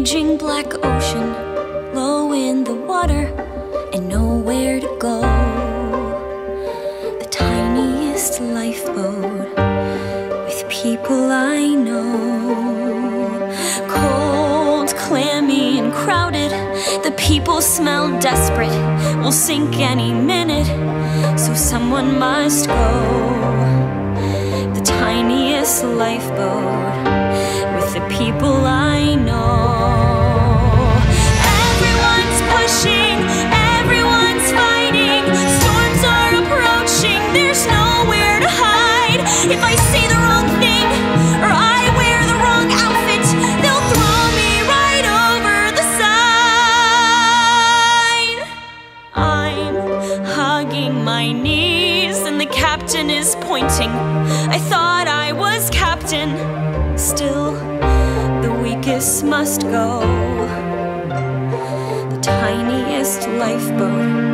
raging black ocean, low in the water and nowhere to go. The tiniest lifeboat with people I know. Cold, clammy and crowded, the people smell desperate, will sink any minute, so someone must go. The tiniest lifeboat with the people I know. Everyone's pushing, everyone's fighting, storms are approaching, there's nowhere to hide. If I say the wrong thing, or I wear the wrong outfit, they'll throw me right over the side. I'm hugging my knees and the captain is pointing. I thought I was captain. Still, the weakest must go. The tiniest lifeboat